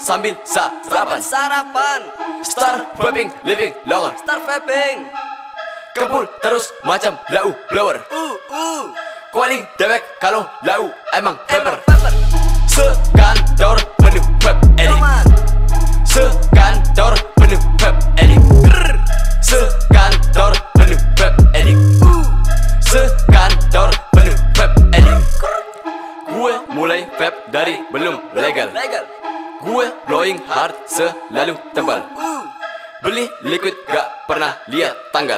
Sambil sarapan, sarapan. Star vaping, living longer. Star vaping. Kempul terus macam lau blower. Kuali dewek kalau lau emang pepper. Sekandor penuh pep edit. Sekandor penuh pep edit. Sekandor penuh pep edit. Sekandor penuh pep edit. Gue mulai pep dari belum legal. Gue blowing hard selalu tebal. Beli liquid gak pernah lihat tanggal.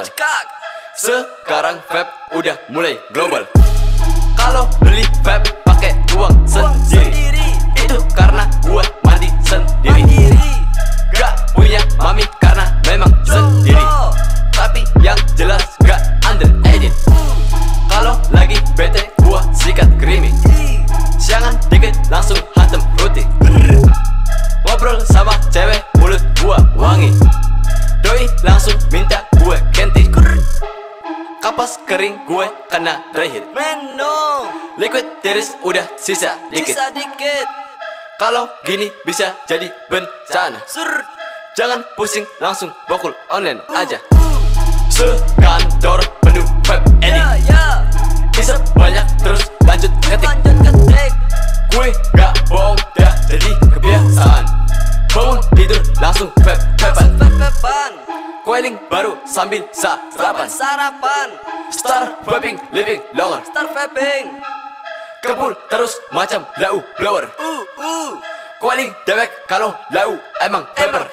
Sekarang vape udah mulai global. Kalau beli vape pakai uang sendiri, itu karena gua mandi sendiri. Gak punya mami karena memang sendiri. Tapi yang jelas gak underrated. Kalau lagi bete gua sikat creamy. Jangan dikit langsung hantem roti. Ngobrol sama cewek mulut gua wangi. Doi langsung minta gue ganti. Kapas kering gue kena rehit. Meno liquid teris udah sisa dikit. Kalau gini bisa jadi bencana. Jangan pusing langsung bokul online aja. Sekandor penuh vape edit. Isep banyak terus lanjut ketik. Gue gak bohong dah jadi kebiasaan. Bangun tidur langsung vape-vapean. Coiling baru sambil sarapan, sarapan. Star vaping, living longer. Star vaping. Kempul terus macam lau blower. Coiling dewek kalau lau emang pepper.